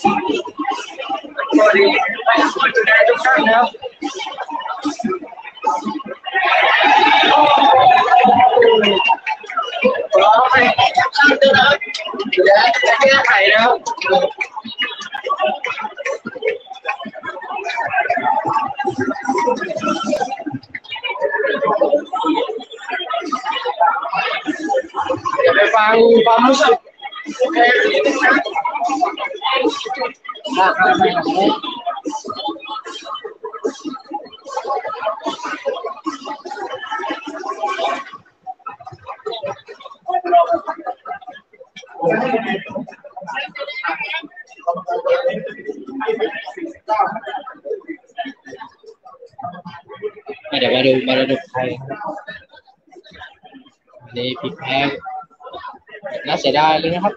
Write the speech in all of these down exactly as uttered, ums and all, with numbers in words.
ก็ดีไปสุดท้ายทุกท่านนะครับรอให้ทุกท่านด้วยนะครับและจะแก้ไขนะครับเดี๋ยวไปฟังความรู้สึกอ่าครับไปครับเดี๋ยวมาดูมาดูใครนี่ผิดแพ้น่าเสียดายเลยนะครับส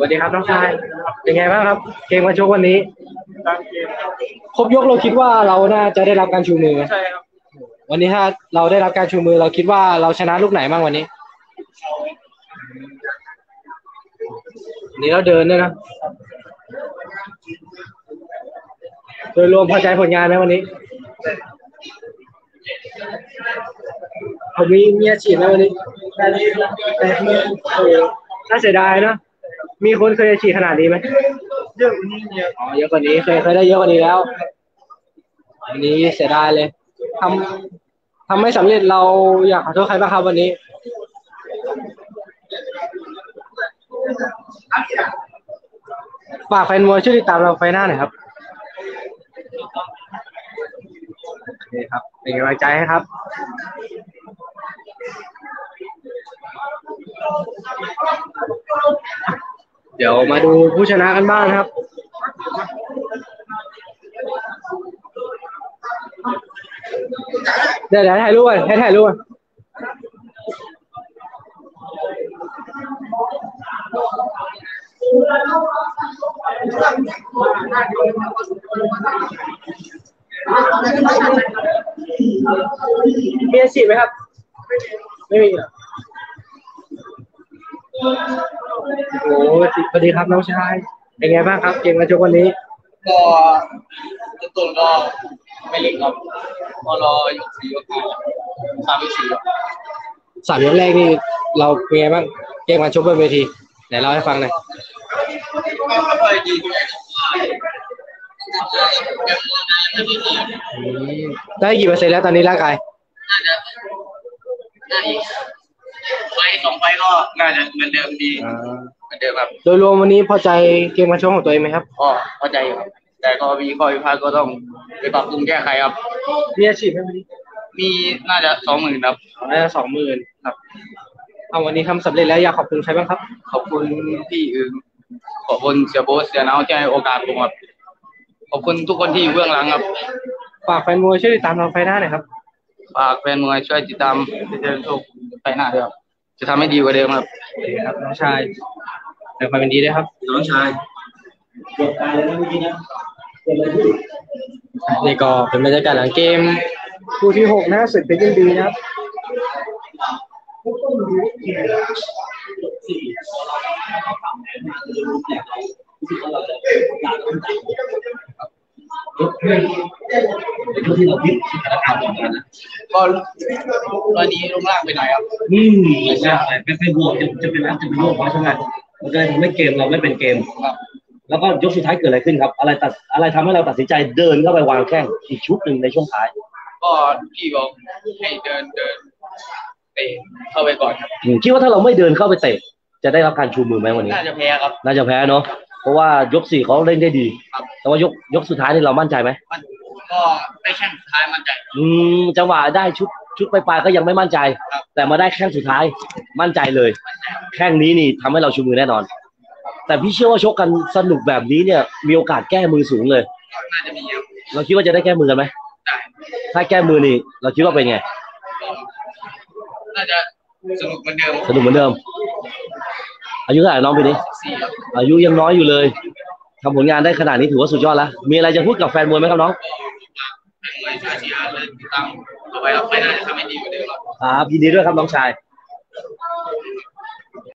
วัสดีครับน้องชายเป็นไงบ้างครับเกมมาชกวันนี้ครบยกเราคิดว่าเราน่าจะได้รับการชูมือใช่ครับวันนี้ถ้าเราได้รับการชูมือเราคิดว่าเราชนะลูกไหนบ้างวันนี้นี่เราเดินด้วยนะโดยรวมพอใจผลงานไหมวันนี้ผมมีเมียฉีดแล้ววันนี้แต่น่าเสียดายเนาะมีคนเคยฉีดขนาดนี้ไหมเยอะกว่านี้เยอะอ๋อเยอะกว่านี้เคยเคยได้เยอะกว่านี้แล้ววันนี้เสียดายเลยทำทำไม่สำเร็จเราอยากขอโทษใครบ้างครับวันนี้ฝากแฟนมวยช่วยติดตามเราไฟหน้าหน่อยครับนี่ครับเป็นกำลังใจให้ครับเดี๋ยวมาดูผู้ชนะกันบ้างครับเดี๋ยวถ่ายรูปกันให้ถ่ายรูปกันมีอาชีพไหมครับไม่มีเหรอโอ้สวัสดีครับน้องชายเป็นไงบ้างครับเกมกระโจนวันนี้ก็ตุ่นก็ไม่เล่นครับพอรอยกสี่ยกห้าสามยกสี่สามยกแรกนี่เราเป็นไงบ้างเกมการชกบนเวทีไหนเล่าให้ฟังหน่อยได้กี่เปอร์เซ็นต์แล้วตอนนี้ร่างกายไปสองไปก็น่าจะเหมือนเดิมดีเหมือนเดิมครับโดยรวมวันนี้พอใจเกมการชกของตัวเองไหมครับอ๋อพอใจครับแต่ก็มีข้อผิดพลาดก็ต้องไปปรับปรุงแก้ไขครับมีอาชีพไหมวันนี้มีน่าจะสองหมื่นครับน่าจะสองหมื่นครับเอาวันนี้ทำสำเร็จแล้วอยากขอบคุณใครบ้างครับขอบคุณพี่อึงขอบคุณเสียโบสเสียน้าวที่ให้โอกาสผมครับขอบคุณทุกคนที่อยู่เบื้องหลังครับฝากแฟนมวยช่วยติดตามเราไฟหน้าหน่อยครับฝากแฟนมวยช่วยติดตามเดินทุกไฟหน้าด้วยครับจะทำให้ดีกว่าเดิมครับครับน้องชายแต่ความเป็นดีด้วยครับน้องชายนี่ก็เป็นบรรยากาศหลังเกมคู่ที่หกนะสุดเป็นยินดีนะครับก็ตอนนี้ลงล่างไปหน่อยครับอืมใช่ไม่ค่อยบวกจะจะเป็นนักจะเป็นโลกเพราะฉะนั้นมันก็เลยทำให้เกมเราไม่เป็นเกมครับแล้วก็ยกสุดท้ายเกิดอะไรขึ้นครับอะไรตัดอะไรทำให้เราตัดสินใจเดินเข้าไปวางแข้งอีกชุดหนึ่งในช่วงท้ายก็พี่บอกให้เดินเดินเตะเข้าไปก่อนครับคิดว่าถ้าเราไม่เดินเข้าไปเตะจะได้รับการชูมือไหมวันนี้น่าจะแพ้ครับน่าจะแพ้เนาะเพราะว่ายกสี่เขาเล่นได้ดีแต่ว่ายกยกสุดท้ายนี่เรามั่นใจไหมก็ได้แข้งสุดท้ายมั่นใจอืมจังหวะได้ชุดชุดปลายๆก็ยังไม่มั่นใจแต่มาได้แข้งสุดท้ายมั่นใจเลยแข้งนี้นี่ทำให้เราชูมือแน่นอนแต่พี่เชื่อว่าชกกันสนุกแบบนี้เนี่ยมีโอกาสแก้มือสูงเลยน่าจะมีครับเราคิดว่าจะได้แก้มือกันไหมได้ถ้าแก้มือนี่เราคิดว่าเป็นไงน่าจะสนุกเหมือนเดิมสนุกเหมือนเดิมอายุเท่าไหร่น้องปีนี้สิบสี่ อายุยังน้อยอยู่เลยทำผลงานได้ขนาดนี้ถือว่าสุดยอดแล้วมีอะไรจะพูดกับแฟนมวยไหมครับน้องครับยินดีด้วยครับน้องชาย